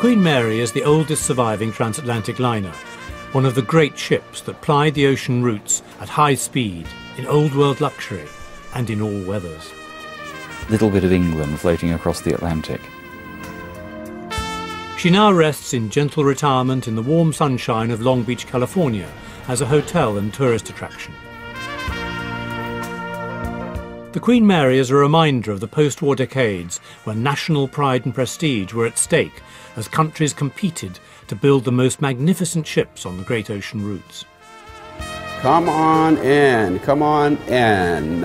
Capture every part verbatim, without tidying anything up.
Queen Mary is the oldest surviving transatlantic liner, one of the great ships that plied the ocean routes at high speed, in old world luxury, and in all weathers. Little bit of England floating across the Atlantic. She now rests in gentle retirement in the warm sunshine of Long Beach, California, as a hotel and tourist attraction. The Queen Mary is a reminder of the post-war decades when national pride and prestige were at stake as countries competed to build the most magnificent ships on the great ocean routes. Come on in, come on in.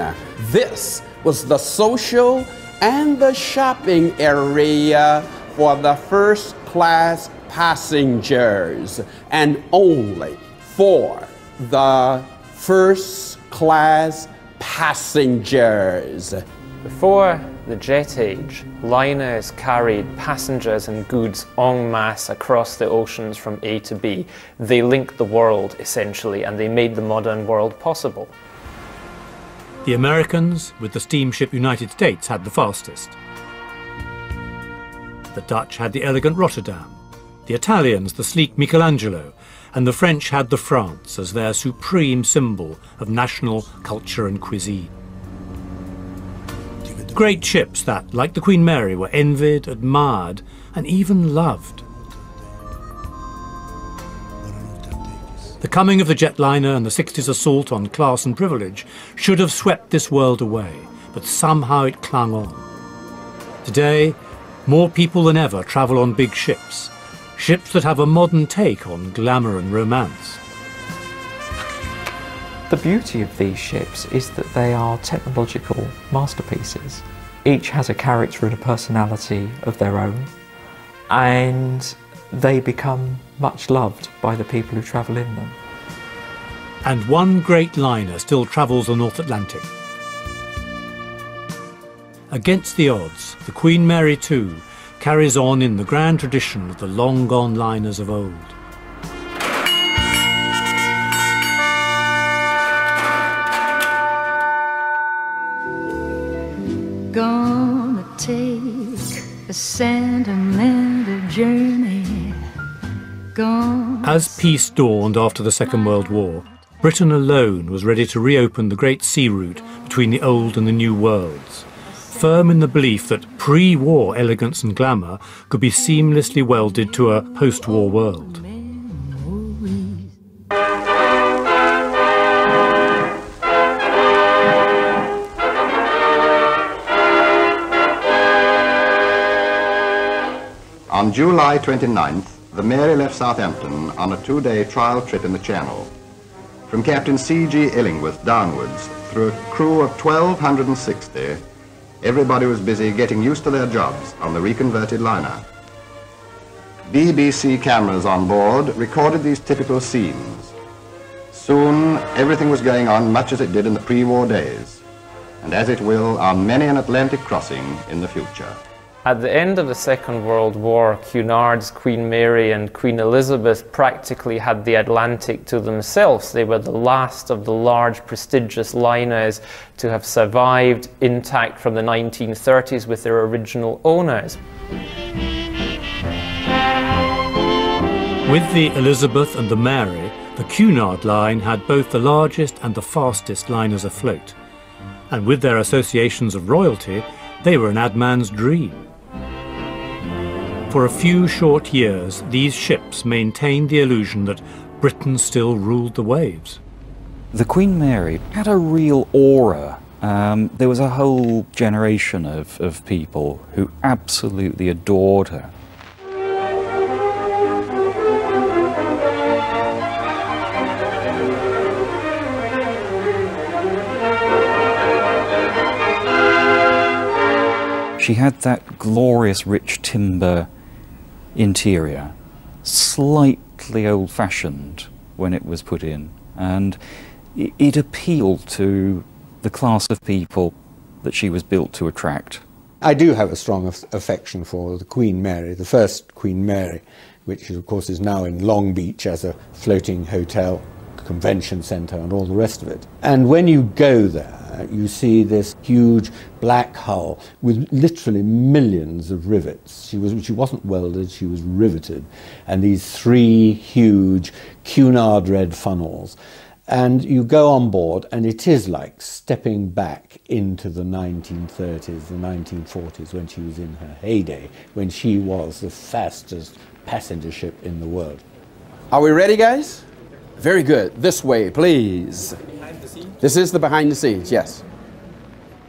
This was the social and the shopping area for the first-class passengers and only for the first-class passengers. Before the jet age, liners carried passengers and goods en masse across the oceans from A to B. They linked the world, essentially, and they made the modern world possible. The Americans, with the steamship United States, had the fastest. The Dutch had the elegant Rotterdam, the Italians the sleek Michelangelo, and the French had the France as their supreme symbol of national culture and cuisine. Great ships that, like the Queen Mary, were envied, admired, and even loved. The coming of the jetliner and the sixties assault on class and privilege should have swept this world away, but somehow it clung on. Today, more people than ever travel on big ships, ships that have a modern take on glamour and romance. The beauty of these ships is that they are technological masterpieces. Each has a character and a personality of their own, and they become much loved by the people who travel in them. And one great liner still travels the North Atlantic. Against the odds, the Queen Mary two carries on in the grand tradition of the long-gone liners of old. Gonna take a sentimental journey. Gonna As peace dawned after the Second World War, Britain alone was ready to reopen the great sea route between the old and the new worlds, firm in the belief that pre-war elegance and glamour could be seamlessly welded to a post-war world. On July twenty-ninth, the Mary left Southampton on a two-day trial trip in the Channel. From Captain C G Illingworth downwards, through a crew of one thousand two hundred sixty, everybody was busy getting used to their jobs on the reconverted liner. B B C cameras on board recorded these typical scenes. Soon, everything was going on much as it did in the pre-war days, and as it will on many an Atlantic crossing in the future. At the end of the Second World War, Cunard's Queen Mary and Queen Elizabeth practically had the Atlantic to themselves. They were the last of the large, prestigious liners to have survived intact from the nineteen thirties with their original owners. With the Elizabeth and the Mary, the Cunard line had both the largest and the fastest liners afloat. And with their associations of royalty, they were an ad man's dream. For a few short years, these ships maintained the illusion that Britain still ruled the waves. The Queen Mary had a real aura. Um, there was a whole generation of, of people who absolutely adored her. She had that glorious rich timber interior, slightly old-fashioned when it was put in, and it appealed to the class of people that she was built to attract. I do have a strong aff affection for the Queen Mary, the first Queen Mary, which of course is now in Long Beach as a floating hotel. convention centre and all the rest of it. And when you go there, you see this huge black hull with literally millions of rivets. She, was, she wasn't welded, she was riveted. And these three huge Cunard red funnels. And you go on board, and it is like stepping back into the nineteen thirties, the nineteen forties, when she was in her heyday, when she was the fastest passenger ship in the world. Are we ready, guys? Very good. This way, please. Behind the scenes? This is the behind the scenes, yes.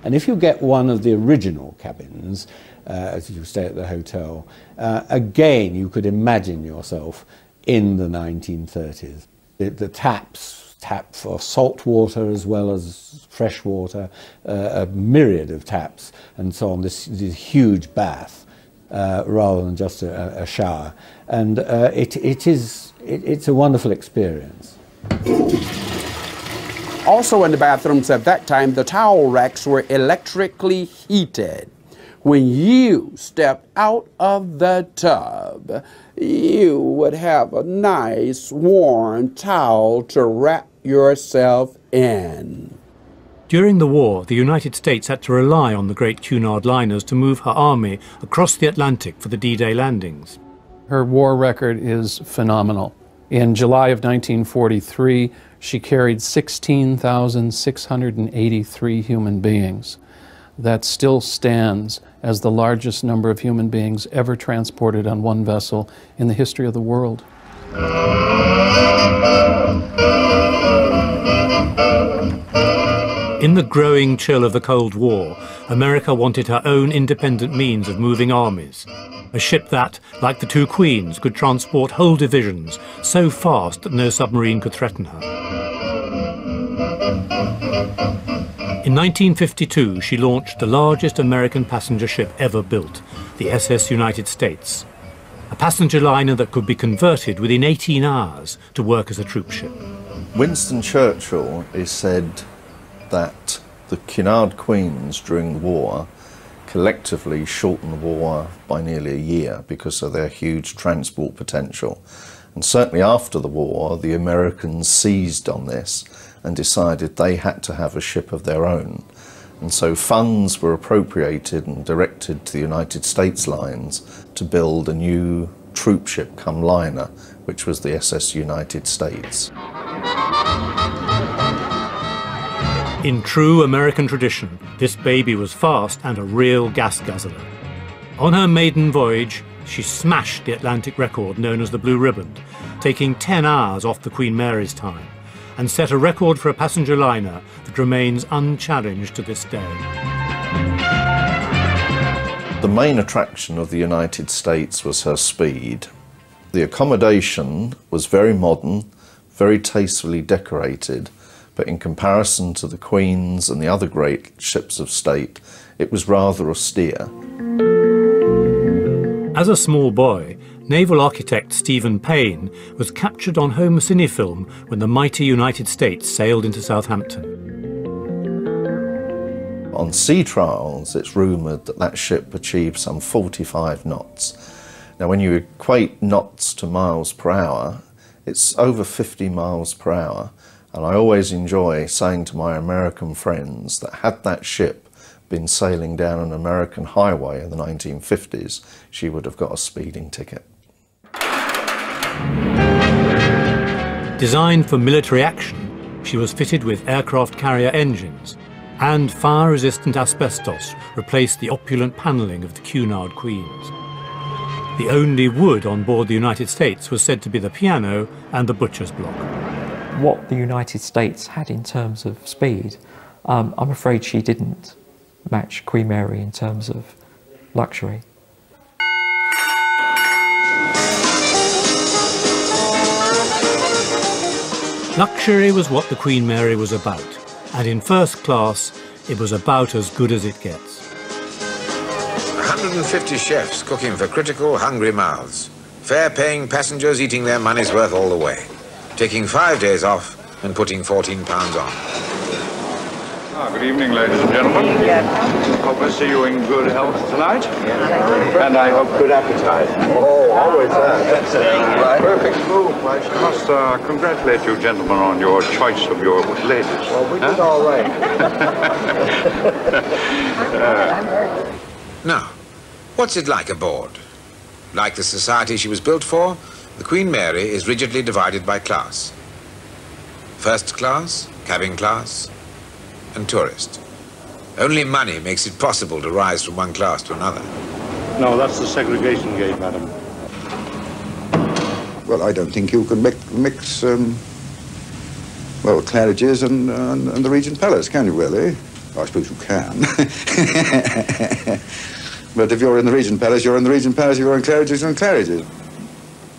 And if you get one of the original cabins, uh, as you stay at the hotel, uh, again, you could imagine yourself in the nineteen thirties. The, the taps... tap for salt water as well as fresh water, uh, a myriad of taps and so on, this, this huge bath uh, rather than just a, a shower. And uh, it, it is, it, it's a wonderful experience. Also in the bathrooms at that time, the towel racks were electrically heated. When you stepped out of the tub, you would have a nice warm towel to wrap yourself in. During the war, the United States had to rely on the great Cunard liners to move her army across the Atlantic for the D-Day landings. Her war record is phenomenal. In July of nineteen forty-three, she carried sixteen thousand six hundred eighty-three human beings. That still stands as the largest number of human beings ever transported on one vessel in the history of the world. In the growing chill of the Cold War, America wanted her own independent means of moving armies. A ship that, like the two Queens, could transport whole divisions so fast that no submarine could threaten her. In nineteen fifty-two, she launched the largest American passenger ship ever built, the S S United States, a passenger liner that could be converted within eighteen hours to work as a troop ship. Winston Churchill is said that the Cunard Queens during the war collectively shortened the war by nearly a year because of their huge transport potential. And certainly after the war, the Americans seized on this and decided they had to have a ship of their own. And so funds were appropriated and directed to the United States lines to build a new troop ship cum liner, which was the S S United States. In true American tradition, this baby was fast and a real gas guzzler. On her maiden voyage, she smashed the Atlantic record known as the Blue Ribbon, taking ten hours off the Queen Mary's time, and set a record for a passenger liner that remains unchallenged to this day. The main attraction of the United States was her speed. The accommodation was very modern, very tastefully decorated, but in comparison to the Queen's and the other great ships of state, it was rather austere. As a small boy, naval architect Stephen Payne was captured on home cine film when the mighty United States sailed into Southampton. On sea trials, it's rumoured that that ship achieved some forty-five knots. Now, when you equate knots to miles per hour, it's over fifty miles per hour. And I always enjoy saying to my American friends that had that ship been sailing down an American highway in the nineteen fifties, she would have got a speeding ticket. Designed for military action, she was fitted with aircraft carrier engines, and fire-resistant asbestos replaced the opulent panelling of the Cunard Queens. The only wood on board the United States was said to be the piano and the butcher's block. What the United States had in terms of speed, um, I'm afraid she didn't match Queen Mary in terms of luxury. Luxury was what the Queen Mary was about, and in first class, it was about as good as it gets. one hundred fifty chefs cooking for critical, hungry mouths. Fare-paying passengers eating their money's worth all the way. Taking five days off and putting fourteen pounds on. Ah, good evening, ladies and gentlemen. Hope I see you in good health tonight. And I hope good appetite. Oh, always that. Perfect food. I must uh, congratulate you gentlemen on your choice of your ladies. Well, we did huh? all right. uh, now, what's it like aboard? Like the society she was built for, the Queen Mary is rigidly divided by class. First class, cabin class, and tourist. Only money makes it possible to rise from one class to another. No, that's the segregation gate, madam. Well, I don't think you can mix, mix um, well, Claridge's and, uh, and the Regent Palace, can you really? I suppose you can. But if you're in the Regent Palace, you're in the Regent Palace, if you're in Claridge's, you're in Claridge's.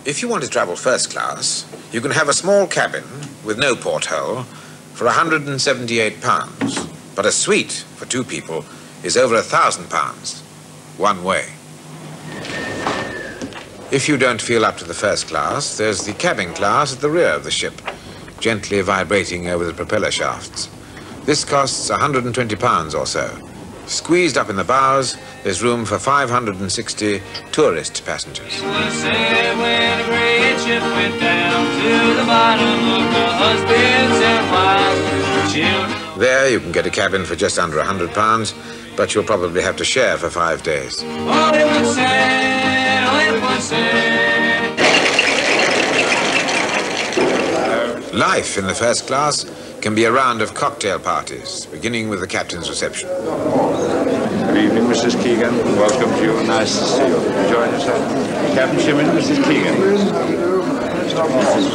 If you want to travel first class, you can have a small cabin with no porthole for one hundred and seventy-eight pounds, but a suite for two people is over a thousand pounds, one way. If you don't feel up to the first class, there's the cabin class at the rear of the ship, gently vibrating over the propeller shafts. This costs one hundred and twenty pounds or so. Squeezed up in the bows, there's room for five hundred and sixty tourist passengers. It was said when a great ship went down to the bottom of the husbands and wives and children. There you can get a cabin for just under one hundred pounds, but you'll probably have to share for five days. All it was said, all it was said. Life in the first class can be a round of cocktail parties, beginning with the captain's reception. Good evening, Missus Keegan. Welcome to you. Nice to see you. Enjoy yourself. Captain Simmons, Missus Keegan. Missus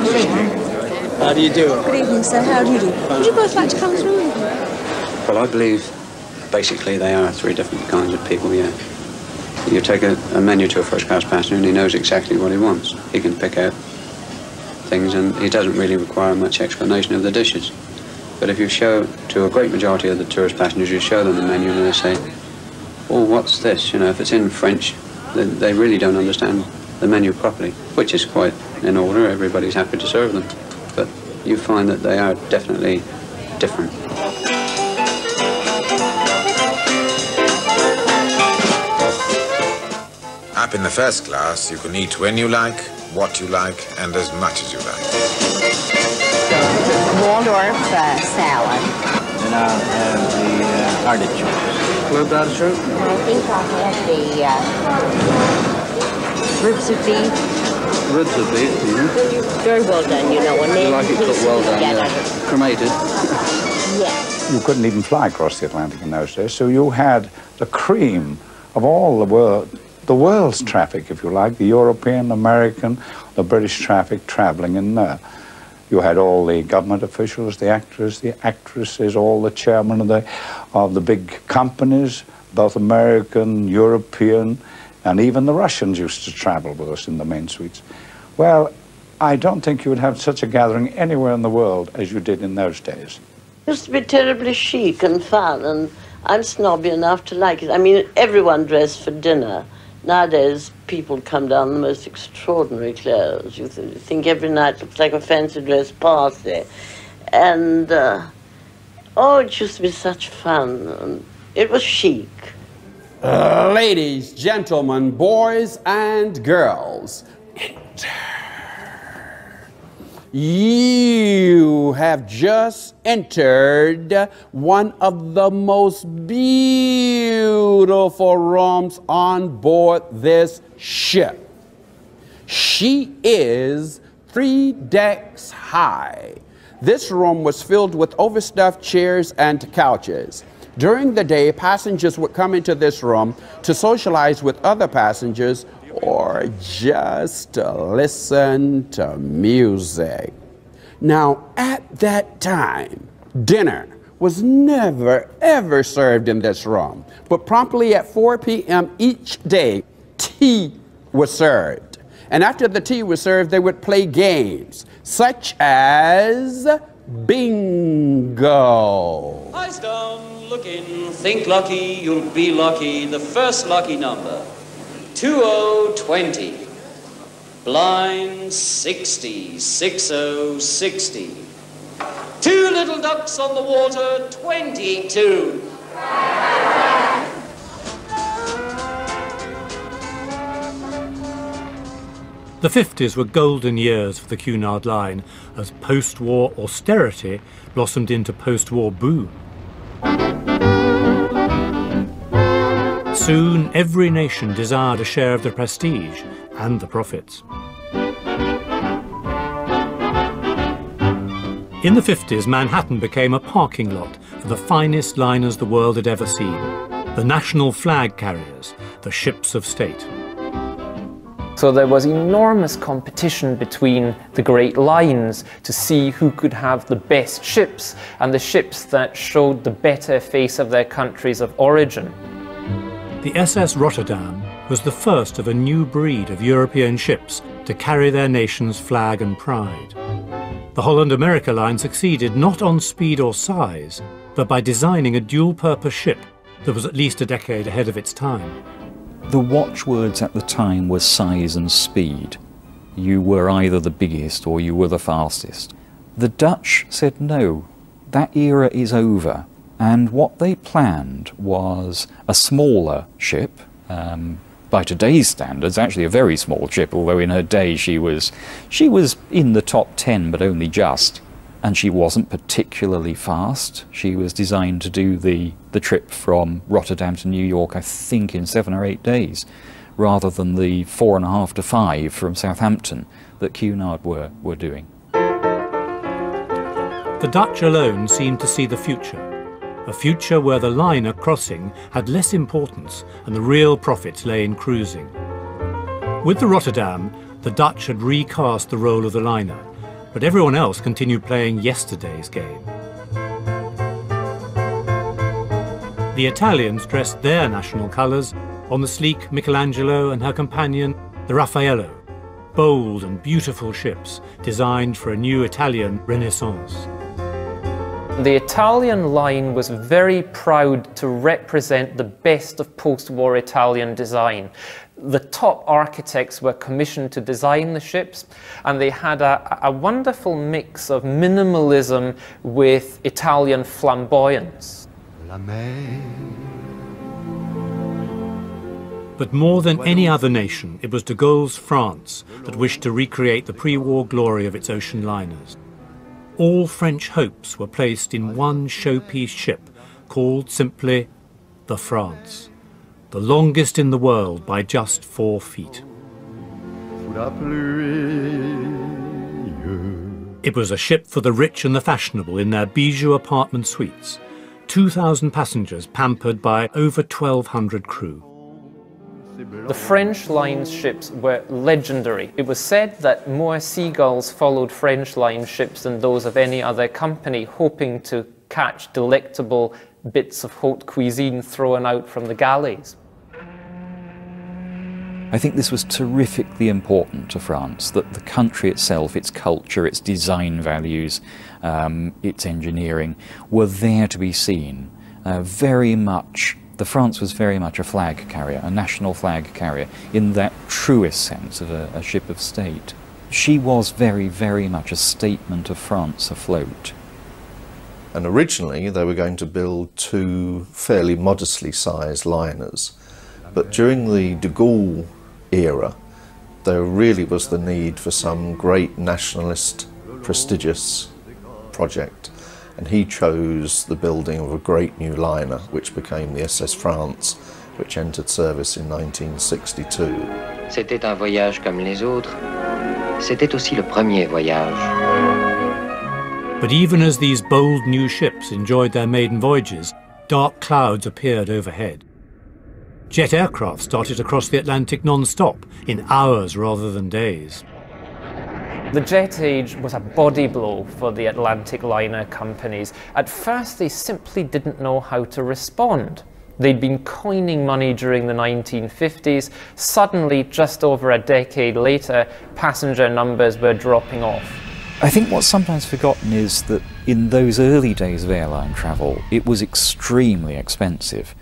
Keegan. How do you do? Good evening, sir. How do you do? Would you both like to come through? Well, I believe basically they are three different kinds of people, yeah. You take a, a menu to a first-class passenger and he knows exactly what he wants. He can pick out things and he doesn't really require much explanation of the dishes. But if you show to a great majority of the tourist passengers, you show them the menu and they say, "Oh, what's this?" You know, if it's in French, then they really don't understand the menu properly, which is quite in order. Everybody's happy to serve them, but you find that they are definitely different. Up in the first class, you can eat when you like, what you like, and as much as you like. Waldorf uh, salad. And I'll have the uh, artichoke. Clubbed artichoke? I think I'll have the uh, ribs of beef. Ribs of beef, mm-hmm. Very well done, you know. And you like it cooked well done, yeah. Cremated. Yes. You couldn't even fly across the Atlantic in those days, so you had the cream of all the world, the world's traffic, if you like, the European, American, the British traffic traveling in there. You had all the government officials, the actors, the actresses, all the chairmen of the, of the big companies, both American, European, and even the Russians used to travel with us in the main suites. Well, I don't think you would have such a gathering anywhere in the world as you did in those days. It used to be terribly chic and fun, and I'm snobby enough to like it. I mean, everyone dressed for dinner. Nowadays, people come down in the most extraordinary clothes. You th think every night looks like a fancy dress party. And, uh, oh, it used to be such fun. And it was chic. Uh, ladies, gentlemen, boys and girls, enter. You have just entered one of the most beautiful rooms on board this ship. She is three decks high. This room was filled with overstuffed chairs and couches. During the day, passengers would come into this room to socialize with other passengers or just to listen to music. Now, at that time, dinner was never, ever served in this room. But promptly at four p m each day, tea was served. And after the tea was served, they would play games, such as bingo. Eyes down, look in, think lucky, you'll be lucky. The first lucky number, two oh twenty. Blind, sixty, six oh sixty. Two turtle ducks on the water, twenty-two. The fifties were golden years for the Cunard line as post-war austerity blossomed into post-war boom. Soon every nation desired a share of the prestige and the profits. In the fifties, Manhattan became a parking lot for the finest liners the world had ever seen, the national flag carriers, the ships of state. So there was enormous competition between the great lines to see who could have the best ships and the ships that showed the better face of their countries of origin. The S S Rotterdam was the first of a new breed of European ships to carry their nation's flag and pride. The Holland America Line succeeded not on speed or size, but by designing a dual-purpose ship that was at least a decade ahead of its time. The watchwords at the time were size and speed. You were either the biggest or you were the fastest. The Dutch said no, that era is over, and what they planned was a smaller ship, um, by today's standards actually a very small ship, although in her day she was, she was in the top ten but only just, and she wasn't particularly fast. She was designed to do the, the trip from Rotterdam to New York, I think, in seven or eight days, rather than the four and a half to five from Southampton that Cunard were, were doing. The Dutch alone seemed to see the future, a future where the liner crossing had less importance and the real profits lay in cruising. With the Rotterdam, the Dutch had recast the role of the liner, but everyone else continued playing yesterday's game. The Italians dressed their national colours on the sleek Michelangelo and her companion, the Raffaello, bold and beautiful ships designed for a new Italian Renaissance. The Italian line was very proud to represent the best of post-war Italian design. The top architects were commissioned to design the ships, and they had a, a wonderful mix of minimalism with Italian flamboyance. But more than any other nation, it was De Gaulle's France that wished to recreate the pre-war glory of its ocean liners. All French hopes were placed in one showpiece ship called simply the France, the longest in the world by just four feet. It was a ship for the rich and the fashionable in their bijou apartment suites, two thousand passengers pampered by over twelve hundred crew. The French Line ships were legendary. It was said that more seagulls followed French Line ships than those of any other company, hoping to catch delectable bits of haute cuisine thrown out from the galleys. I think this was terrifically important to France, that the country itself, its culture, its design values, um, its engineering, were there to be seen. Uh, very much, the France was very much a flag carrier, a national flag carrier, in that truest sense of a, a ship of state. She was very, very much a statement of France afloat. And originally they were going to build two fairly modestly sized liners. But during the De Gaulle era, there really was the need for some great nationalist, prestigious project. And he chose the building of a great new liner, which became the S S France, which entered service in nineteen sixty-two. C'était un voyage comme les autres. C'était aussi le premier voyage. But even as these bold new ships enjoyed their maiden voyages, dark clouds appeared overhead. Jet aircraft started across the Atlantic non-stop, in hours rather than days. The jet age was a body blow for the Atlantic liner companies. At first, they simply didn't know how to respond. They'd been coining money during the nineteen fifties. Suddenly, just over a decade later, passenger numbers were dropping off. I think what's sometimes forgotten is that in those early days of airline travel, it was extremely expensive.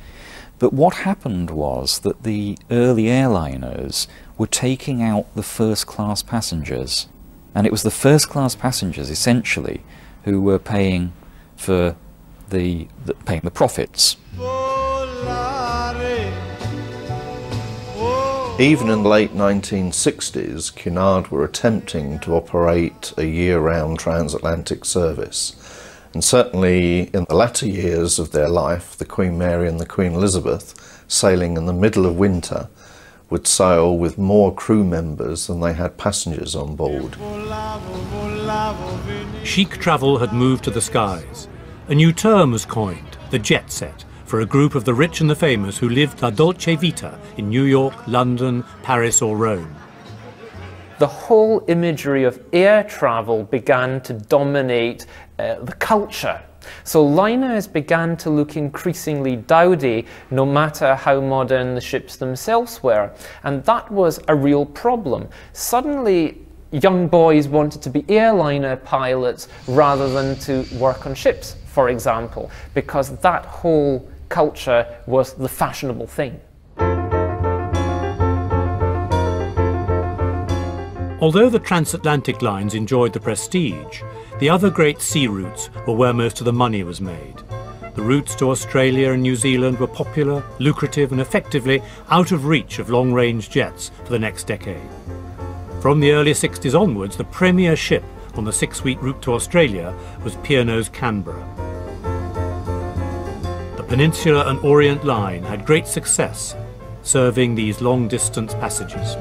But what happened was that the early airliners were taking out the first-class passengers. And it was the first-class passengers, essentially, who were paying for the, the paying the profits. Even in the late nineteen sixties, Cunard were attempting to operate a year-round transatlantic service. And certainly in the latter years of their life, the Queen Mary and the Queen Elizabeth, sailing in the middle of winter, would sail with more crew members than they had passengers on board. Chic travel had moved to the skies. A new term was coined, the jet set, for a group of the rich and the famous who lived la dolce vita in New York, London, Paris or Rome. The whole imagery of air travel began to dominate uh, the culture. So liners began to look increasingly dowdy, no matter how modern the ships themselves were. And that was a real problem. Suddenly, young boys wanted to be airliner pilots rather than to work on ships, for example, because that whole culture was the fashionable thing. Although the transatlantic lines enjoyed the prestige, the other great sea routes were where most of the money was made. The routes to Australia and New Zealand were popular, lucrative and effectively out of reach of long-range jets for the next decade. From the early sixties onwards, the premier ship on the six-week route to Australia was P and O's Canberra. The Peninsula and Orient Line had great success serving these long-distance passages.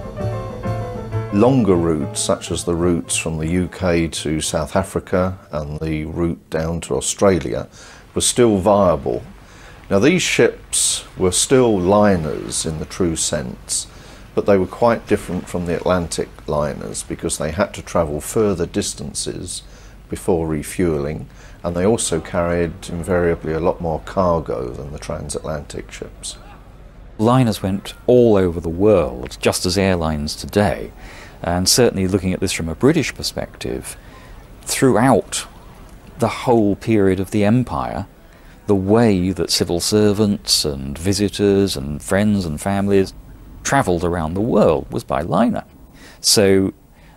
Longer routes, such as the routes from the U K to South Africa and the route down to Australia, were still viable. Now, these ships were still liners in the true sense, but they were quite different from the Atlantic liners because they had to travel further distances before refueling, and they also carried invariably a lot more cargo than the transatlantic ships. Liners went all over the world, just as airlines today. And certainly looking at this from a British perspective, throughout the whole period of the empire, the way that civil servants and visitors and friends and families travelled around the world was by liner. So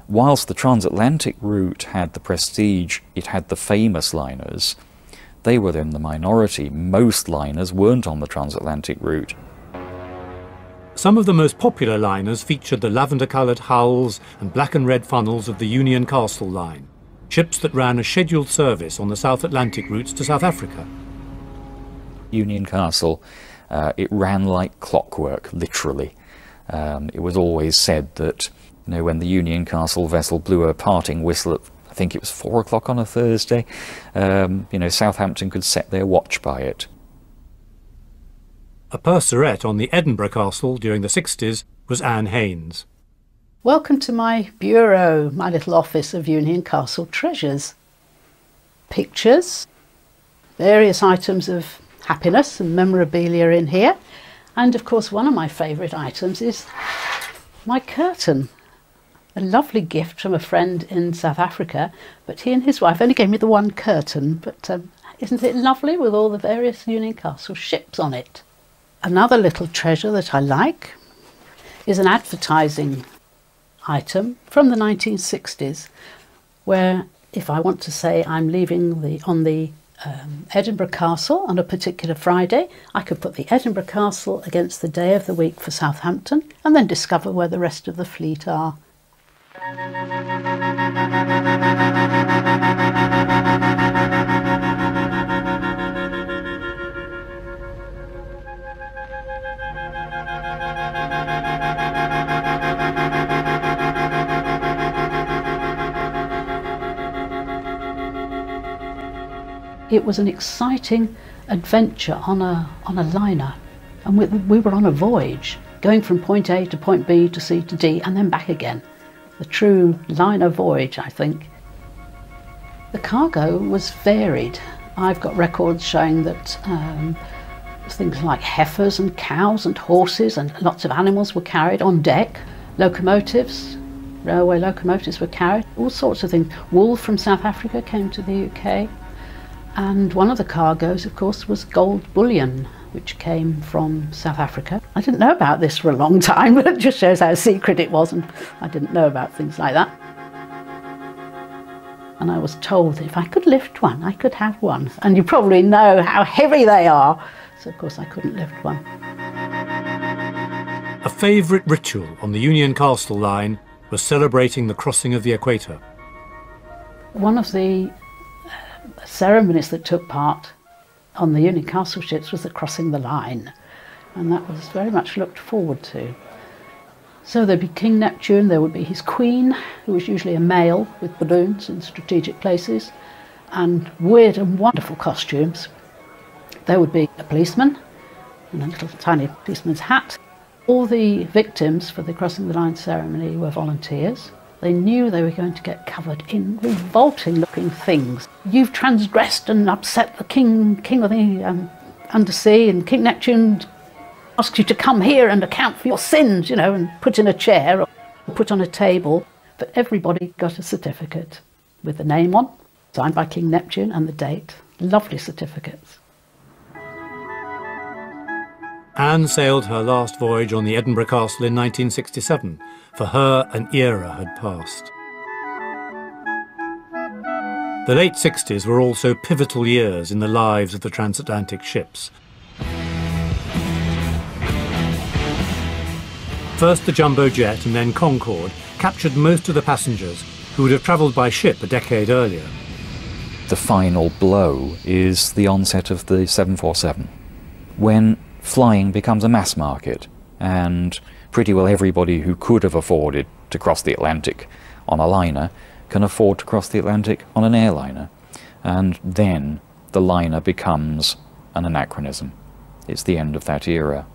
whilst the transatlantic route had the prestige, it had the famous liners, they were in the minority. Most liners weren't on the transatlantic route. Some of the most popular liners featured the lavender-coloured hulls and black and red funnels of the Union Castle line, ships that ran a scheduled service on the South Atlantic routes to South Africa. Union Castle, uh, it ran like clockwork, literally. Um, it was always said that, you know, when the Union Castle vessel blew a parting whistle at, I think it was four o'clock on a Thursday, um, you know, Southampton could set their watch by it. A purserette on the Edinburgh Castle during the sixties was Anne Haynes. Welcome to my bureau, my little office of Union Castle treasures. Pictures, various items of happiness and memorabilia in here. And of course, one of my favourite items is my curtain. A lovely gift from a friend in South Africa, but he and his wife only gave me the one curtain. But um, isn't it lovely with all the various Union Castle ships on it? Another little treasure that I like is an advertising item from the nineteen sixties, where if I want to say I'm leaving the on the um, Edinburgh Castle on a particular Friday, I could put the Edinburgh Castle against the day of the week for Southampton and then discover where the rest of the fleet are. It was an exciting adventure on a, on a liner, and we, we were on a voyage, going from point A to point B to C to D and then back again. The true liner voyage, I think. The cargo was varied. I've got records showing that um, things like heifers and cows and horses and lots of animals were carried on deck, locomotives, railway locomotives were carried, all sorts of things. Wool from South Africa came to the U K. And one of the cargoes, of course, was gold bullion, which came from South Africa. I didn't know about this for a long time, but it just shows how secret it was, and I didn't know about things like that. and I was told that if I could lift one, I could have one. And you probably know how heavy they are, so of course I couldn't lift one. A favourite ritual on the Union Castle line was celebrating the crossing of the equator. One of the ceremonies that took part on the Union Castle ships was the crossing the line, and that was very much looked forward to. So there'd be King Neptune, there would be his queen, who was usually a male with balloons in strategic places, and weird and wonderful costumes. There would be a policeman in a little tiny policeman's hat. All the victims for the crossing the line ceremony were volunteers. They knew they were going to get covered in revolting looking things. You've transgressed and upset the king, king of the um, undersea, and King Neptune ask you to come here and account for your sins, you know, and put in a chair or put on a table. But everybody got a certificate with the name on, signed by King Neptune, and the date. Lovely certificates. Anne sailed her last voyage on the Edinburgh Castle in nineteen sixty-seven. For her, an era had passed. The late sixties were also pivotal years in the lives of the transatlantic ships. First the jumbo jet and then Concorde captured most of the passengers who would have travelled by ship a decade earlier. The final blow is the onset of the seven forty-seven, when flying becomes a mass market, and pretty well everybody who could have afforded to cross the Atlantic on a liner can afford to cross the Atlantic on an airliner. And then the liner becomes an anachronism. It's the end of that era.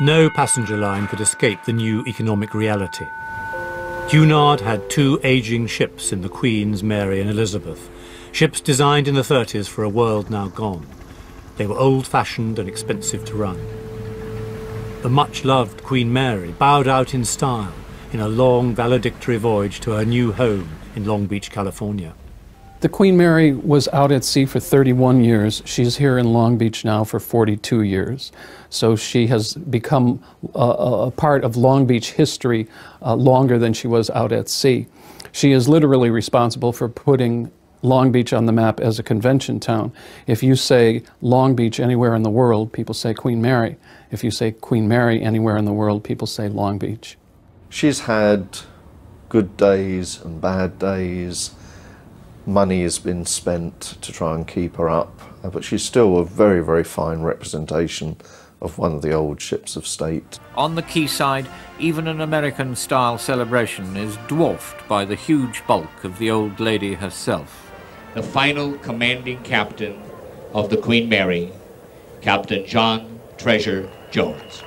No passenger line could escape the new economic reality. Cunard had two ageing ships in the Queens Mary and Elizabeth, ships designed in the thirties for a world now gone. They were old-fashioned and expensive to run. The much-loved Queen Mary bowed out in style in a long valedictory voyage to her new home in Long Beach, California. The Queen Mary was out at sea for thirty-one years. She's here in Long Beach now for forty-two years. So she has become a, a part of Long Beach history uh, longer than she was out at sea. She is literally responsible for putting Long Beach on the map as a convention town. If you say Long Beach anywhere in the world, people say Queen Mary. If you say Queen Mary anywhere in the world, people say Long Beach. She's had good days and bad days. Money has been spent to try and keep her up, but she's still a very, very fine representation of one of the old ships of state. On the quayside, even an American-style celebration is dwarfed by the huge bulk of the old lady herself. The final commanding captain of the Queen Mary, Captain John Treasure Jones.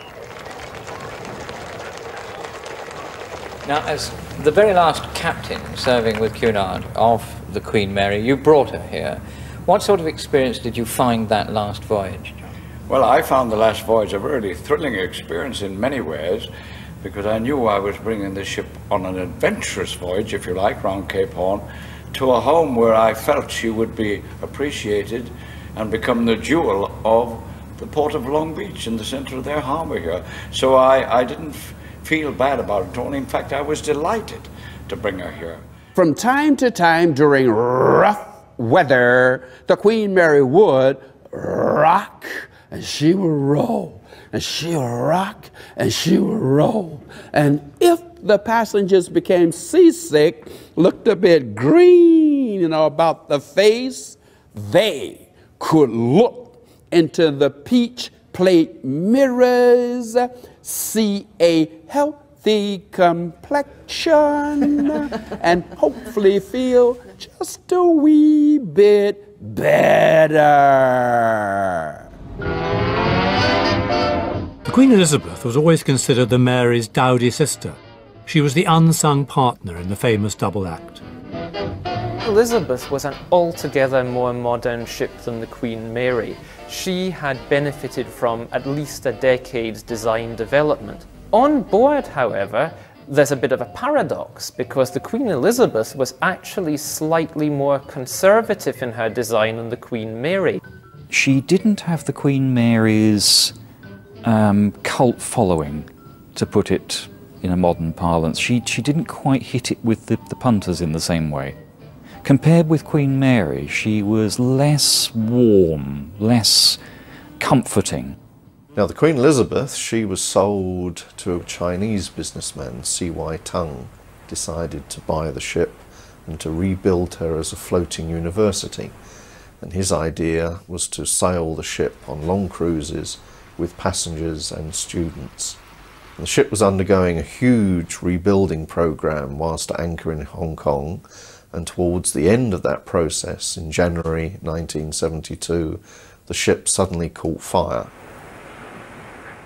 Now, as the very last captain serving with Cunard of the Queen Mary, you brought her here. What sort of experience did you find that last voyage? Well, I found the last voyage a really thrilling experience in many ways, because I knew I was bringing the ship on an adventurous voyage, if you like, round Cape Horn, to a home where I felt she would be appreciated and become the jewel of the port of Long Beach in the centre of their harbour here. So I, I didn't feel bad about it at all. In fact, I was delighted to bring her here. From time to time during rough weather, the Queen Mary would rock and she would roll, and she would rock and she would roll. And if the passengers became seasick, looked a bit green, you know, about the face, they could look into the peach plate mirrors, see a healthy complexion, and hopefully feel just a wee bit better. The Queen Elizabeth was always considered the Mary's dowdy sister. She was the unsung partner in the famous double act. Elizabeth was an altogether more modern ship than the Queen Mary. She had benefited from at least a decade's design development. On board, however, there's a bit of a paradox, because the Queen Elizabeth was actually slightly more conservative in her design than the Queen Mary. She didn't have the Queen Mary's um, cult following, to put it in a modern parlance. She, she didn't quite hit it with the, the punters in the same way. Compared with Queen Mary, she was less warm, less comforting. Now, the Queen Elizabeth, she was sold to a Chinese businessman, C Y Tung, decided to buy the ship and to rebuild her as a floating university. And his idea was to sail the ship on long cruises with passengers and students. And the ship was undergoing a huge rebuilding program whilst at anchor in Hong Kong, and towards the end of that process, in January nineteen seventy-two, the ship suddenly caught fire.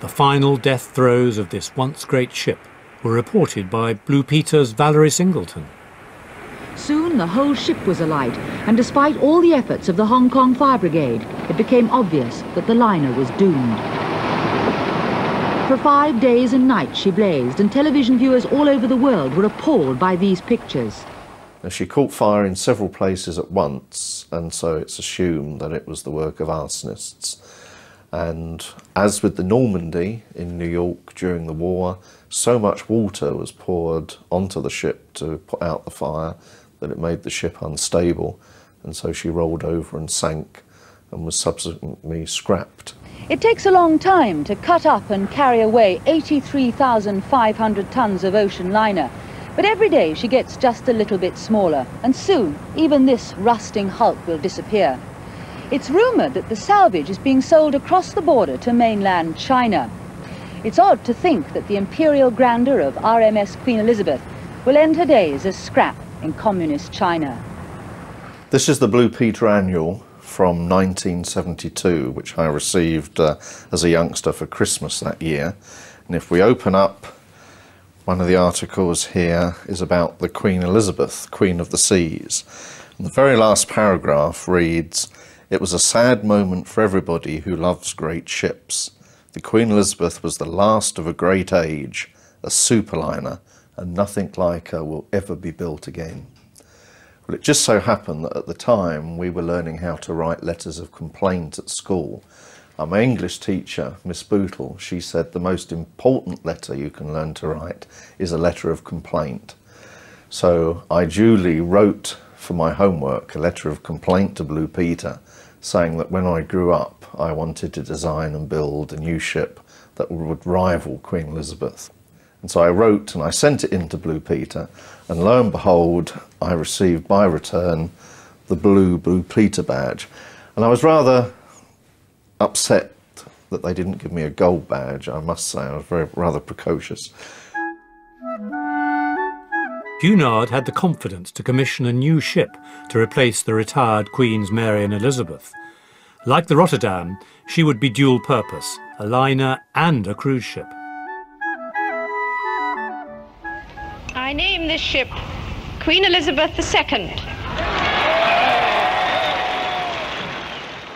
The final death throes of this once great ship were reported by Blue Peter's Valerie Singleton. Soon the whole ship was alight, and despite all the efforts of the Hong Kong Fire Brigade, it became obvious that the liner was doomed. For five days and nights she blazed, and television viewers all over the world were appalled by these pictures. Now, she caught fire in several places at once, and so it's assumed that it was the work of arsonists. And as with the Normandy in New York during the war, so much water was poured onto the ship to put out the fire that it made the ship unstable, and so she rolled over and sank and was subsequently scrapped. It takes a long time to cut up and carry away eighty-three thousand five hundred tons of ocean liner, but every day she gets just a little bit smaller, and soon even this rusting hulk will disappear. It's rumoured that the salvage is being sold across the border to mainland China. It's odd to think that the imperial grandeur of R M S Queen Elizabeth will end her days as scrap in communist China. This is the Blue Peter Annual from nineteen seventy-two, which I received uh, as a youngster for Christmas that year. And if we open up, one of the articles here is about the Queen Elizabeth, Queen of the Seas. And the very last paragraph reads, "It was a sad moment for everybody who loves great ships. The Queen Elizabeth was the last of a great age, a superliner, and nothing like her will ever be built again." Well, it just so happened that at the time we were learning how to write letters of complaint at school. And my English teacher, Miss Bootle, she said the most important letter you can learn to write is a letter of complaint. So I duly wrote for my homework a letter of complaint to Blue Peter, saying that when I grew up, I wanted to design and build a new ship that would rival Queen Elizabeth. And so I wrote and I sent it in to Blue Peter, and lo and behold, I received by return the blue Blue Peter badge. And I was rather upset that they didn't give me a gold badge, I must say. I was very, rather precocious. Cunard had the confidence to commission a new ship to replace the retired Queens Mary and Elizabeth. Like the Rotterdam, she would be dual-purpose, a liner and a cruise ship. I name this ship Queen Elizabeth the Second.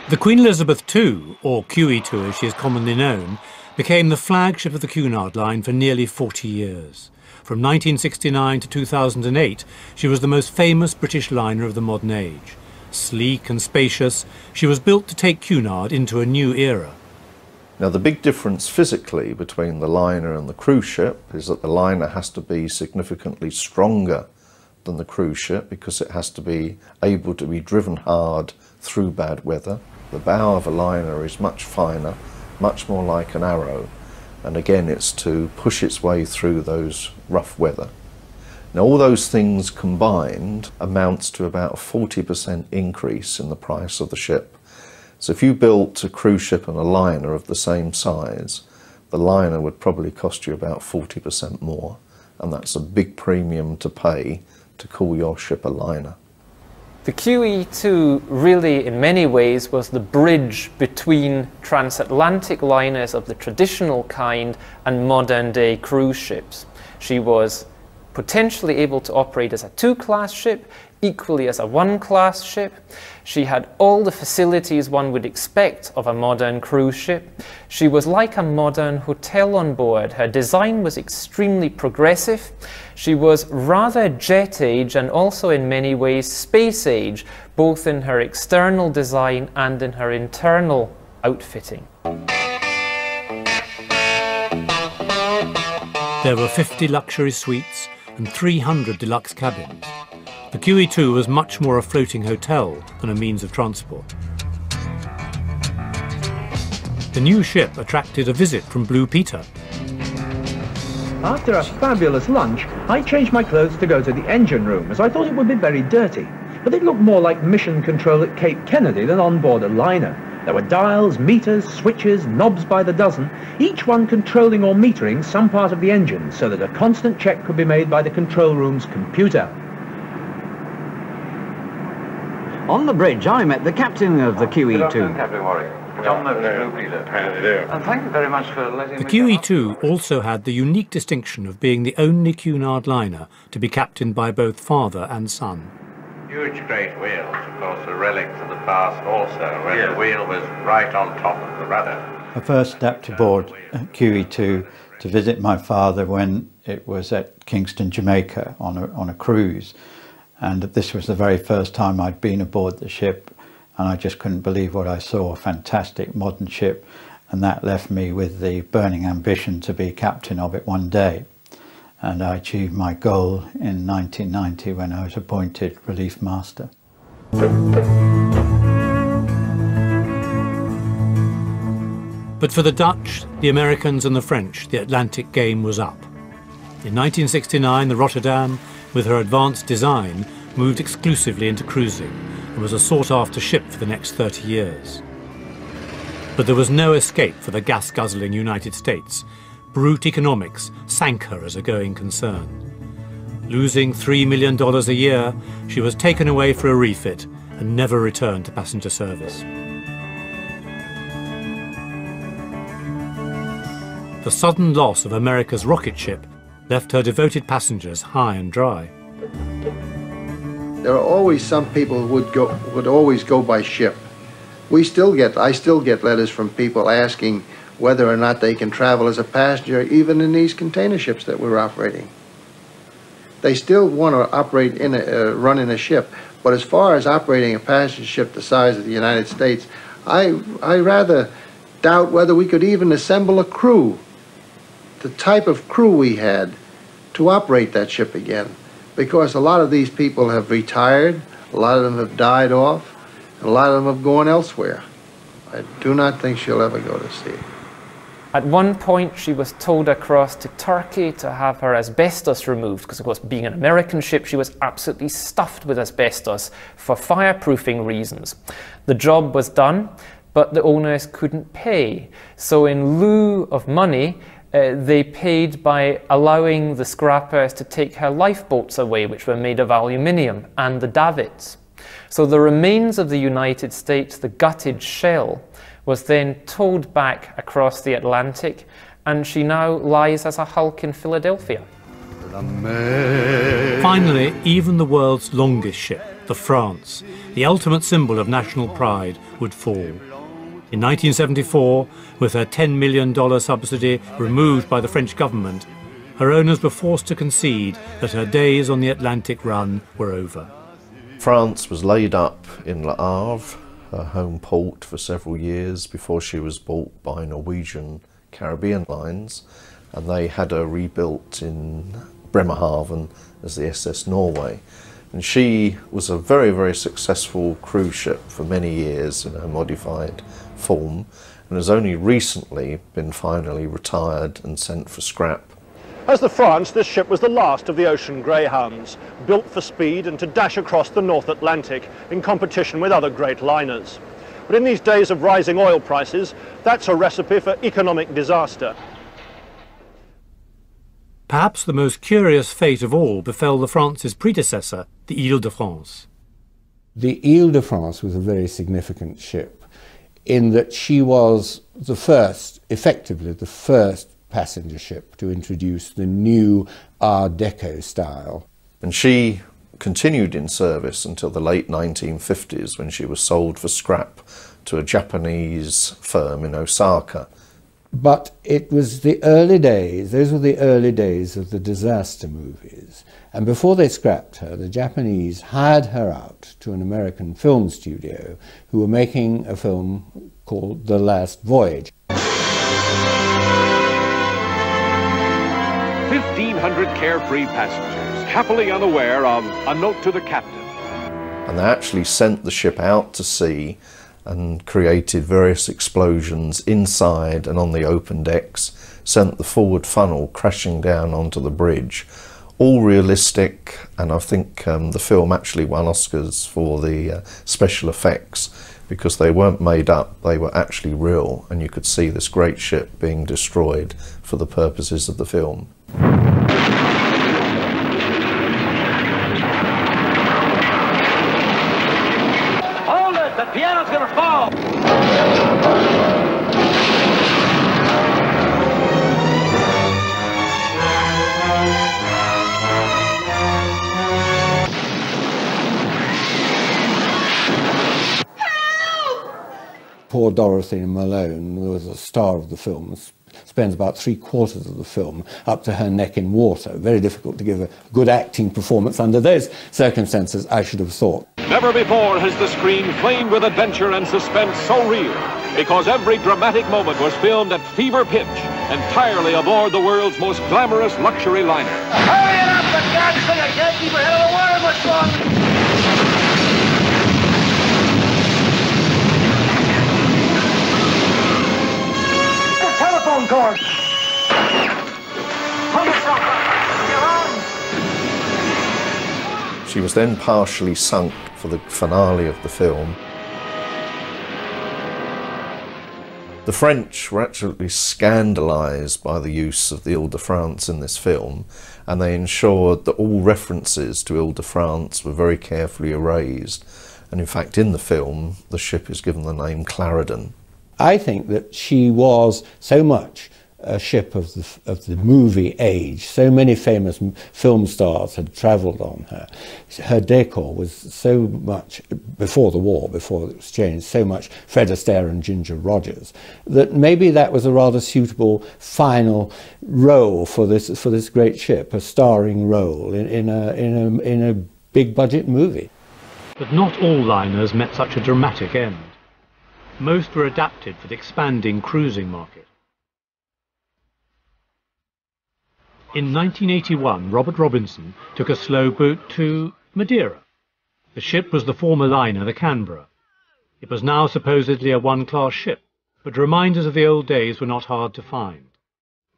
The Queen Elizabeth the Second, or Q E two as she is commonly known, became the flagship of the Cunard line for nearly forty years. From nineteen sixty-nine to two thousand eight, she was the most famous British liner of the modern age. Sleek and spacious, she was built to take Cunard into a new era. Now, the big difference physically between the liner and the cruise ship is that the liner has to be significantly stronger than the cruise ship because it has to be able to be driven hard through bad weather. The bow of a liner is much finer, much more like an arrow. And again, it's to push its way through those rough weather. Now, all those things combined amounts to about a forty percent increase in the price of the ship. So if you built a cruise ship and a liner of the same size, the liner would probably cost you about forty percent more, and that's a big premium to pay to call your ship a liner. The Q E two really, in many ways, was the bridge between transatlantic liners of the traditional kind and modern-day cruise ships. She was potentially able to operate as a two-class ship, equally as a one-class ship. She had all the facilities one would expect of a modern cruise ship. She was like a modern hotel on board. Her design was extremely progressive. She was rather jet age and also in many ways space age, both in her external design and in her internal outfitting. There were fifty luxury suites and three hundred deluxe cabins. The Q E two was much more a floating hotel than a means of transport. The new ship attracted a visit from Blue Peter. After a fabulous lunch, I changed my clothes to go to the engine room, as I thought it would be very dirty. But it looked more like mission control at Cape Kennedy than on board a liner. There were dials, meters, switches, knobs by the dozen, each one controlling or metering some part of the engine, so that a constant check could be made by the control room's computer. On the bridge, I met the captain of the Q E two. Good afternoon, Captain Warwick. John Murphy, Blue Peter. How do you do? And thank you very much for letting me... The Q E two also had the unique distinction of being the only Cunard liner to be captained by both father and son. Huge great wheels, of course, a relic of the past also, where yes. the wheel was right on top of the rudder. I first stepped aboard Q E two to visit my father when it was at Kingston, Jamaica, on a, on a cruise. And this was the very first time I'd been aboard the ship, and I just couldn't believe what I saw, a fantastic modern ship, and that left me with the burning ambition to be captain of it one day. And I achieved my goal in nineteen ninety when I was appointed Relief Master. But for the Dutch, the Americans and the French, the Atlantic game was up. In nineteen sixty-nine, the Rotterdam, with her advanced design, moved exclusively into cruising and was a sought-after ship for the next thirty years. But there was no escape for the gas-guzzling United States. Brute economics sank her as a going concern. Losing three million dollars a year, she was taken away for a refit and never returned to passenger service. The sudden loss of America's rocket ship left her devoted passengers high and dry. There are always some people who would, go, would always go by ship. We still get, I still get letters from people asking whether or not they can travel as a passenger, even in these container ships that we're operating. They still want to operate in a, uh, run in a ship, but as far as operating a passenger ship the size of the United States, I, I rather doubt whether we could even assemble a crew, the type of crew we had, to operate that ship again, because a lot of these people have retired, a lot of them have died off, and a lot of them have gone elsewhere. I do not think she'll ever go to sea. At one point, she was towed across to Turkey to have her asbestos removed, because, of course, being an American ship, she was absolutely stuffed with asbestos for fireproofing reasons. The job was done, but the owners couldn't pay. So in lieu of money, uh, they paid by allowing the scrappers to take her lifeboats away, which were made of aluminium, and the davits. So the remains of the United States, the gutted shell, was then towed back across the Atlantic, and she now lies as a hulk in Philadelphia. Finally, even the world's longest ship, the France, the ultimate symbol of national pride, would fall. In nineteen seventy-four, with her ten million dollars subsidy removed by the French government, her owners were forced to concede that her days on the Atlantic run were over. France was laid up in Le Havre, her home port, for several years before she was bought by Norwegian Caribbean Lines, and they had her rebuilt in Bremerhaven as the S S Norway. And she was a very, very successful cruise ship for many years in her modified form, and has only recently been finally retired and sent for scrap. As the France, this ship was the last of the ocean greyhounds, built for speed and to dash across the North Atlantic in competition with other great liners. But in these days of rising oil prices, that's a recipe for economic disaster. Perhaps the most curious fate of all befell the France's predecessor, the Île de France. The Île de France was a very significant ship in that she was the first, effectively the first, passenger ship to introduce the new Art Deco style. And she continued in service until the late nineteen fifties, when she was sold for scrap to a Japanese firm in Osaka. But it was the early days, those were the early days of the disaster movies. And before they scrapped her, the Japanese hired her out to an American film studio who were making a film called The Last Voyage. fifteen hundred carefree passengers, happily unaware of a note to the captain. And they actually sent the ship out to sea and created various explosions inside and on the open decks, sent the forward funnel crashing down onto the bridge. All realistic, and I think um, the film actually won Oscars for the uh, special effects, because they weren't made up, they were actually real, and you could see this great ship being destroyed for the purposes of the film. Poor Dorothy Malone, who was the star of the film, spends about three quarters of the film up to her neck in water. Very difficult to give a good acting performance under those circumstances, I should have thought. Never before has the screen flamed with adventure and suspense so real, because every dramatic moment was filmed at fever pitch, entirely aboard the world's most glamorous luxury liner. Hurry it up, for God's sake, I can't keep ahead of the water much longer. Concorde. She was then partially sunk for the finale of the film. The French were absolutely scandalised by the use of the Île de France in this film, and they ensured that all references to Île de France were very carefully erased. And in fact, in the film, the ship is given the name Clarendon. I think that she was so much a ship of the, of the movie age. So many famous film stars had travelled on her. Her decor was so much, before the war, before it was changed, so much Fred Astaire and Ginger Rogers, that maybe that was a rather suitable final role for this, for this great ship, a starring role in, in, a, in, a, in a big budget movie. But not all liners met such a dramatic end. Most were adapted for the expanding cruising market. In nineteen eighty-one, Robert Robinson took a slow boat to Madeira. The ship was the former liner, the Canberra. It was now supposedly a one-class ship, but reminders of the old days were not hard to find.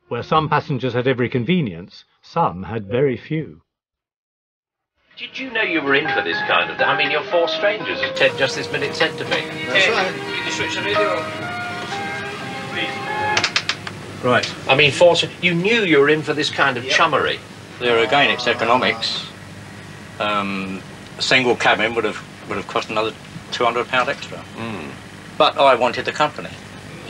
Where some passengers had every convenience, some had very few. Did you know you were in for this kind of thing? I mean, you're four strangers, as Ted just this minute said to me. That's hey, right. Can you switch the video on? Please. Right. I mean, four, you knew you were in for this kind of yep. chummery. There again, it's economics. Um, a single cabin would have would have cost another two hundred pounds extra. Mm. But I wanted the company.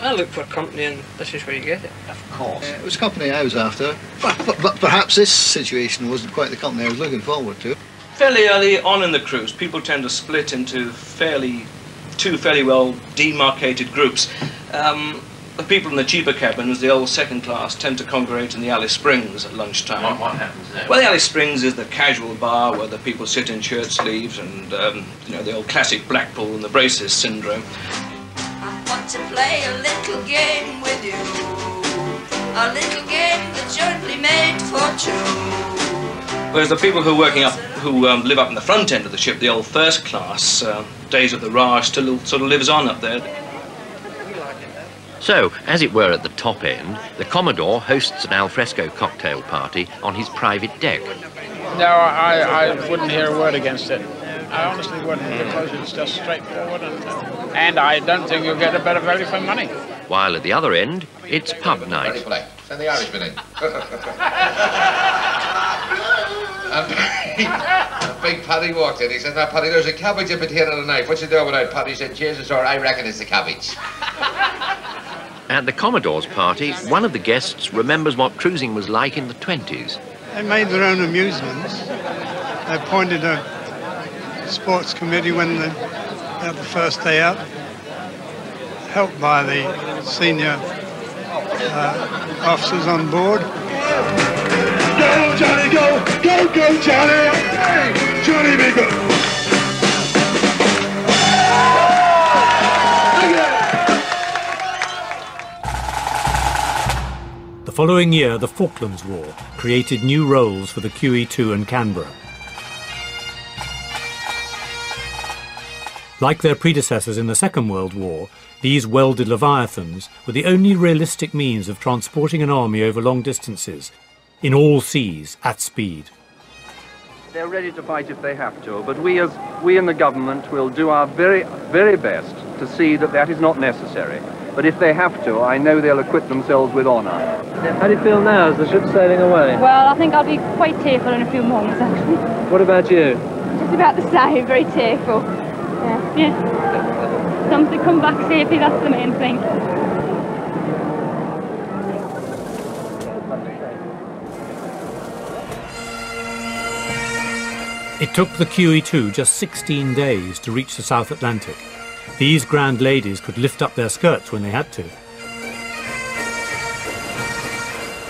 I look for a company and this is where you get it. Of course. Uh, it was company I was after, but, but, but perhaps this situation wasn't quite the company I was looking forward to. Fairly early on in the cruise, people tend to split into fairly, two fairly well demarcated groups. Um, the people in the cheaper cabins, the old second class, tend to congregate in the Alice Springs at lunchtime. What, what happens there? Well, the Alice Springs is the casual bar where the people sit in shirt sleeves and, um, you know, the old classic Blackpool and the braces syndrome. I want to play a little game with you, a little game that's jointly made for two. Whereas the people who are working up, who um, live up in the front end of the ship, the old first class, uh, days of the Raj, still sort of lives on up there. So, as it were at the top end, the Commodore hosts an alfresco cocktail party on his private deck. No, I, I wouldn't hear a word against it. I honestly wouldn't, because it's just straightforward, and, and I don't think you'll get a better value for money. While at the other end, it's pub night. Send the Irishman in. And big Paddy walked in. He said, "Now, Paddy, there's a cabbage, a potato and a knife. What you doing with that?" Paddy said, "Jesus, sir, I reckon it's the cabbage." At the Commodore's party, one of the guests remembers what cruising was like in the twenties. They made their own amusements. They appointed a sports committee when they had the first day out, helped by the senior uh, officers on board. Go, Johnny, go! Go, go, Johnny! Hey, Johnny, be good! The following year, the Falklands War created new roles for the Q E two and Canberra. Like their predecessors in the Second World War, these welded leviathans were the only realistic means of transporting an army over long distances, in all seas, at speed. They're ready to fight if they have to, but we as we in the government will do our very, very best to see that that is not necessary. But if they have to, I know they'll acquit themselves with honour. How do you feel now as the ship's sailing away? Well, I think I'll be quite tearful in a few moments, actually. What about you? Just about the same, very tearful. Yeah. yeah. Some to come back safely, that's the main thing. It took the Q E two just sixteen days to reach the South Atlantic. These grand ladies could lift up their skirts when they had to.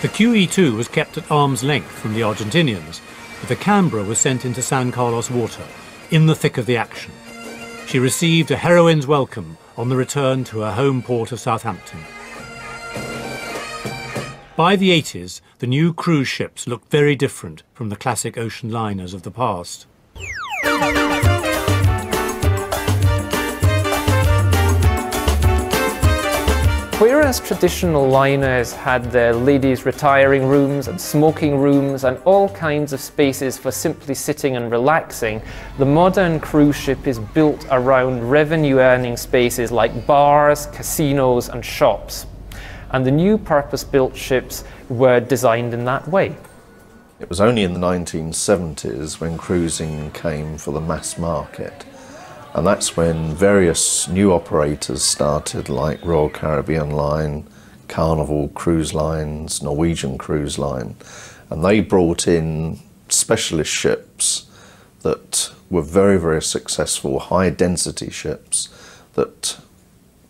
The Q E two was kept at arm's length from the Argentinians, but the Canberra was sent into San Carlos water, in the thick of the action. She received a heroine's welcome on the return to her home port of Southampton. By the eighties, the new cruise ships looked very different from the classic ocean liners of the past. Whereas traditional liners had their ladies' retiring rooms and smoking rooms and all kinds of spaces for simply sitting and relaxing, the modern cruise ship is built around revenue-earning spaces like bars, casinos and shops. And the new purpose-built ships were designed in that way. It was only in the nineteen seventies when cruising came for the mass market, and that's when various new operators started, like Royal Caribbean Line, Carnival Cruise Lines, Norwegian Cruise Line, and they brought in specialist ships that were very, very successful, high-density ships that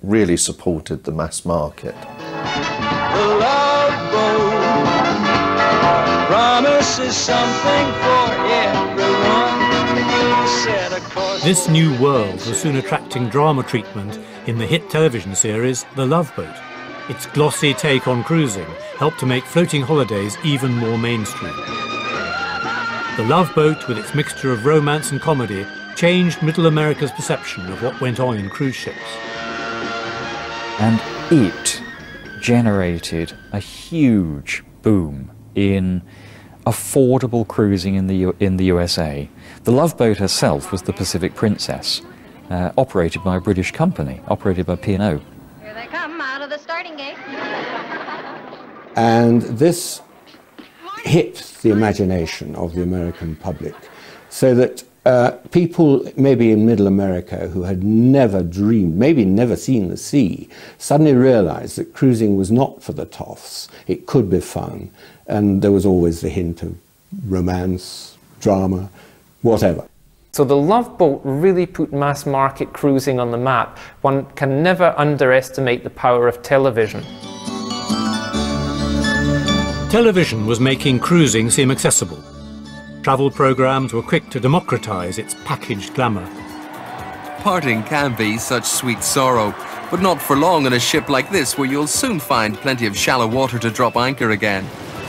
really supported the mass market. The Love Boat promises something for everyone. This new world was soon attracting drama treatment in the hit television series The Love Boat. Its glossy take on cruising helped to make floating holidays even more mainstream. The Love Boat, with its mixture of romance and comedy, changed Middle America's perception of what went on in cruise ships. And it generated a huge boom in affordable cruising in the, U in the U S A. The Love Boat herself was the Pacific Princess, uh, operated by a British company, operated by P and O. Here they come out of the starting gate. And this hit the imagination of the American public, so that uh, people maybe in Middle America who had never dreamed, maybe never seen the sea, suddenly realized that cruising was not for the toffs. It could be fun, and there was always the hint of romance, drama, whatever. So the Love Boat really put mass market cruising on the map. One can never underestimate the power of television. Television was making cruising seem accessible. Travel programmes were quick to democratise its packaged glamour. Parting can be such sweet sorrow, but not for long on a ship like this, where you'll soon find plenty of shallow water to drop anchor again.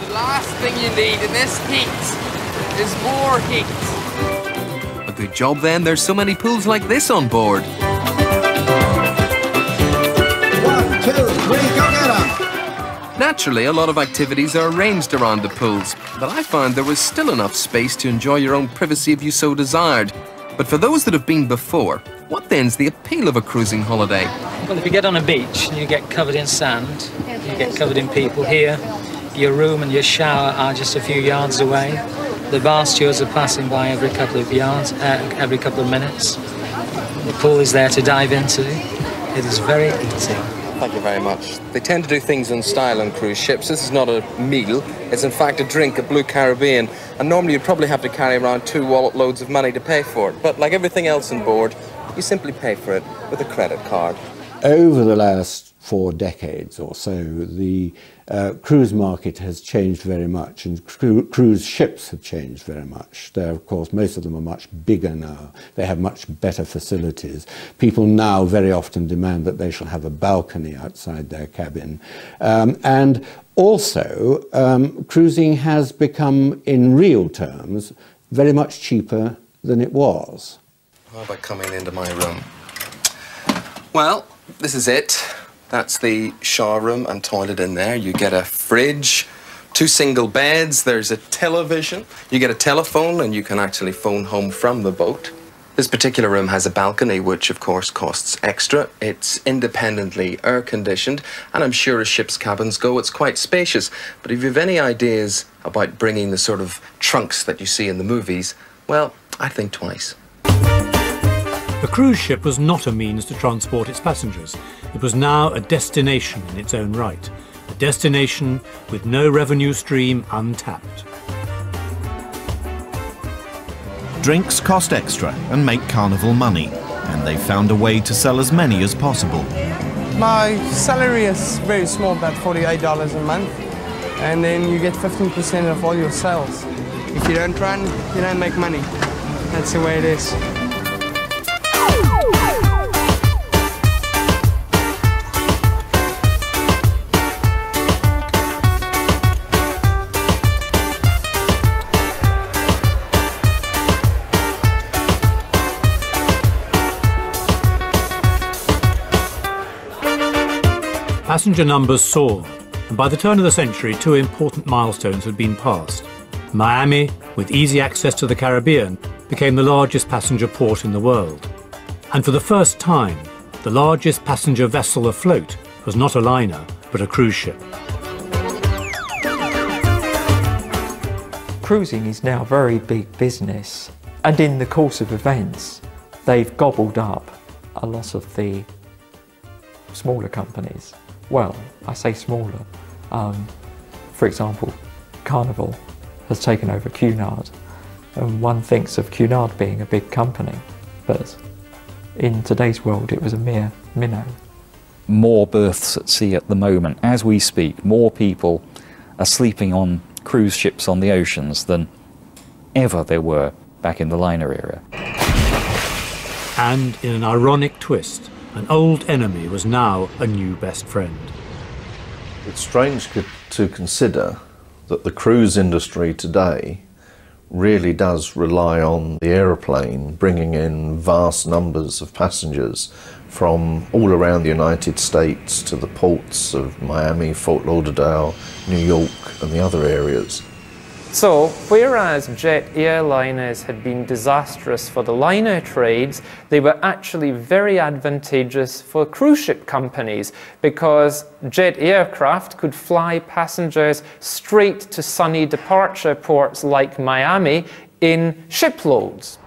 The last thing you need in this heat is more heat. A good job then, there's so many pools like this on board. One, two, three, go get 'em! Naturally, a lot of activities are arranged around the pools, but I found there was still enough space to enjoy your own privacy if you so desired. But for those that have been before, what then's the appeal of a cruising holiday? Well, if you get on a beach and you get covered in sand, you get covered in people here, your room and your shower are just a few yards away, the bar stewards are passing by every couple of yards, uh, every couple of minutes, the pool is there to dive into, it is very easy. Thank you very much. They tend to do things in style on cruise ships. This is not a meal, it's in fact a drink, a Blue Caribbean, and normally you'd probably have to carry around two wallet loads of money to pay for it. But like everything else on board, you simply pay for it with a credit card. Over the last four decades or so. The uh, cruise market has changed very much, and cru cruise ships have changed very much. They're, of course, most of them are much bigger now. They have much better facilities. People now very often demand that they shall have a balcony outside their cabin. Um, and also, um, cruising has become, in real terms, very much cheaper than it was. How about coming into my room? Well, this is it. That's the shower room and toilet in there. You get a fridge, two single beds, there's a television. You get a telephone and you can actually phone home from the boat. This particular room has a balcony, which of course costs extra. It's independently air-conditioned, and I'm sure as ship's cabins go, it's quite spacious. But if you've any ideas about bringing the sort of trunks that you see in the movies, well, I think twice. A cruise ship was not a means to transport its passengers. It was now a destination in its own right, a destination with no revenue stream untapped. Drinks cost extra and make Carnival money, and they found a way to sell as many as possible. My salary is very small, about forty-eight dollars a month, and then you get fifteen percent of all your sales. If you don't run, you don't make money. That's the way it is. Passenger numbers soared, and by the turn of the century, two important milestones had been passed. Miami, with easy access to the Caribbean, became the largest passenger port in the world. And for the first time, the largest passenger vessel afloat was not a liner, but a cruise ship. Cruising is now very big business, and in the course of events, they've gobbled up a lot of the smaller companies. Well, I say smaller. Um, for example, Carnival has taken over Cunard, and one thinks of Cunard being a big company, but in today's world it was a mere minnow. More berths at sea at the moment. As we speak, more people are sleeping on cruise ships on the oceans than ever there were back in the liner era. And in an ironic twist, an old enemy was now a new best friend. It's strange to consider that the cruise industry today really does rely on the aeroplane bringing in vast numbers of passengers from all around the United States to the ports of Miami, Fort Lauderdale, New York and the other areas. So, whereas jet airliners had been disastrous for the liner trades, they were actually very advantageous for cruise ship companies, because jet aircraft could fly passengers straight to sunny departure ports like Miami in shiploads.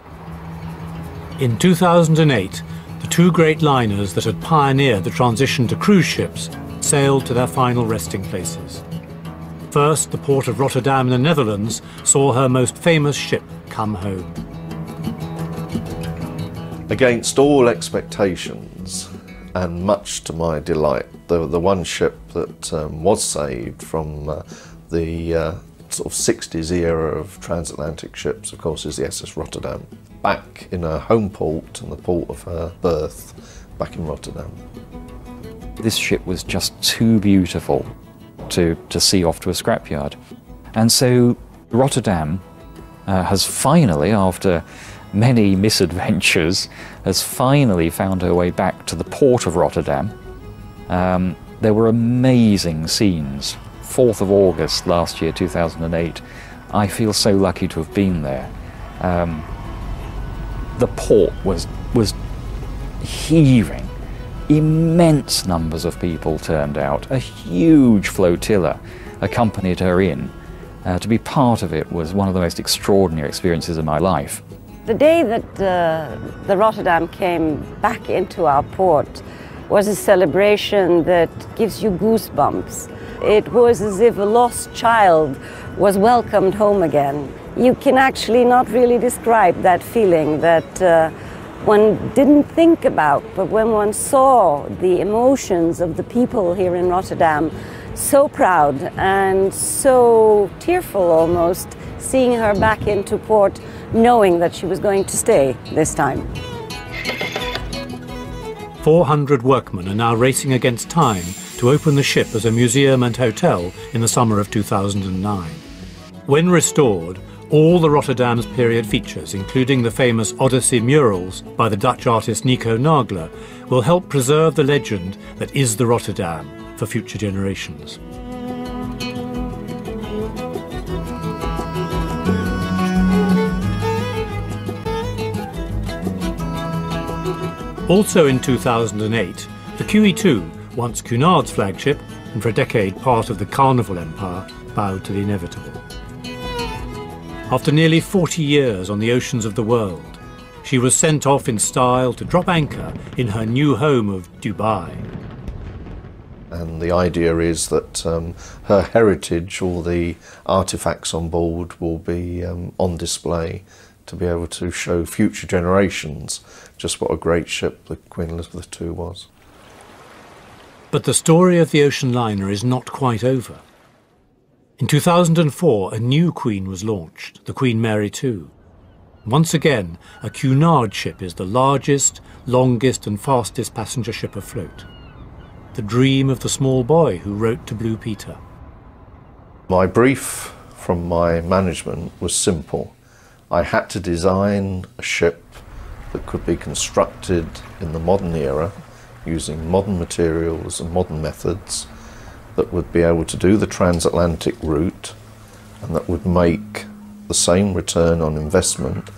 In two thousand eight, the two great liners that had pioneered the transition to cruise ships sailed to their final resting places. First, the port of Rotterdam in the Netherlands saw her most famous ship come home. Against all expectations, and much to my delight, the, the one ship that um, was saved from uh, the uh, sort of sixties era of transatlantic ships, of course, is the S S Rotterdam, back in her home port and the port of her birth, back in Rotterdam. This ship was just too beautiful To, to see off to a scrapyard. And so Rotterdam uh, has finally, after many misadventures, has finally found her way back to the port of Rotterdam. Um, there were amazing scenes. fourth of August last year, two thousand eight. I feel so lucky to have been there. Um, the port was, was heaving. Immense numbers of people turned out. A huge flotilla accompanied her in. Uh, to be part of it was one of the most extraordinary experiences of my life. The day that uh, the Rotterdam came back into our port was a celebration that gives you goosebumps. It was as if a lost child was welcomed home again. You can actually not really describe that feeling that uh, one didn't think about, but when one saw the emotions of the people here in Rotterdam, so proud and so tearful almost, seeing her back into port, knowing that she was going to stay this time. four hundred workmen are now racing against time to open the ship as a museum and hotel in the summer of two thousand nine. When restored, all the Rotterdam's period features, including the famous Odyssey murals by the Dutch artist Nico Nagler, will help preserve the legend that is the Rotterdam for future generations. Also in two thousand eight, the Q E two, once Cunard's flagship, and for a decade part of the Carnival empire, bowed to the inevitable. After nearly forty years on the oceans of the world, she was sent off in style to drop anchor in her new home of Dubai. And the idea is that um, her heritage, all the artifacts on board, will be um, on display to be able to show future generations just what a great ship the Queen Elizabeth the Second was. But the story of the ocean liner is not quite over. In two thousand four, a new Queen was launched, the Queen Mary the Second. Once again, a Cunard ship is the largest, longest and fastest passenger ship afloat. The dream of the small boy who wrote to Blue Peter. My brief from my management was simple. I had to design a ship that could be constructed in the modern era using modern materials and modern methods, that would be able to do the transatlantic route and that would make the same return on investment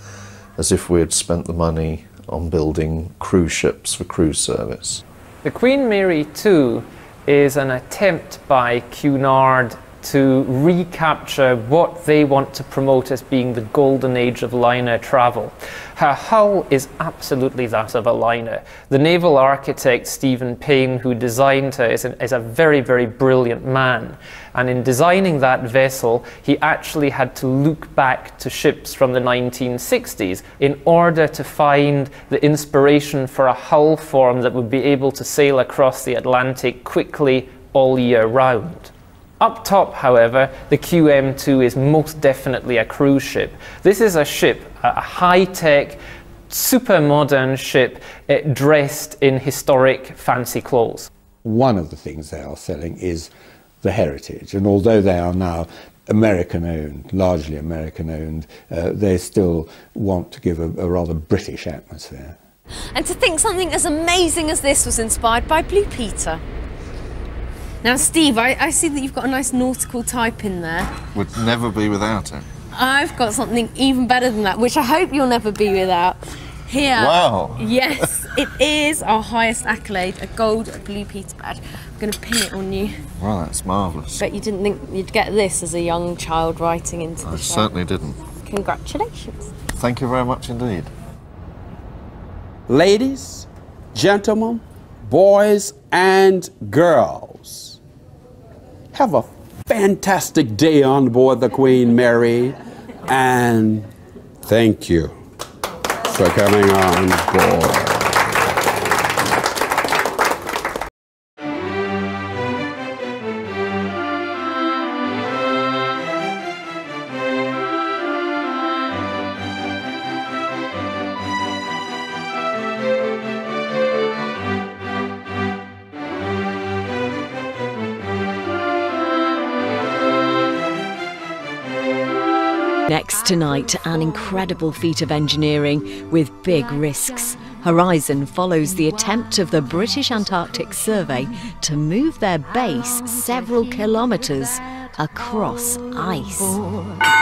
as if we had spent the money on building cruise ships for cruise service. The Queen Mary the Second is an attempt by Cunard to recapture what they want to promote as being the golden age of liner travel. Her hull is absolutely that of a liner. The naval architect Stephen Payne, who designed her, is, an, is a very, very brilliant man. And in designing that vessel, he actually had to look back to ships from the nineteen sixties in order to find the inspiration for a hull form that would be able to sail across the Atlantic quickly all year round. Up top, however, the Q M two is most definitely a cruise ship. This is a ship, a high-tech, super modern ship dressed in historic fancy clothes. One of the things they are selling is the heritage, and although they are now American-owned, largely American-owned, uh, they still want to give a, a rather British atmosphere. And to think something as amazing as this was inspired by Blue Peter. Now, Steve, I, I see that you've got a nice nautical type in there. Would never be without it. I've got something even better than that, which I hope you'll never be without. Here. Wow. Yes, it is our highest accolade, a gold Blue Peter badge. I'm going to pin it on you. Well, that's marvellous. But you didn't think you'd get this as a young child writing into the I show. I certainly didn't. Congratulations. Thank you very much indeed. Ladies, gentlemen, boys and girls. Have a fantastic day on board the Queen Mary, and thank you for coming on board. Next tonight, an incredible feat of engineering with big risks. Horizon follows the attempt of the British Antarctic Survey to move their base several kilometres across ice.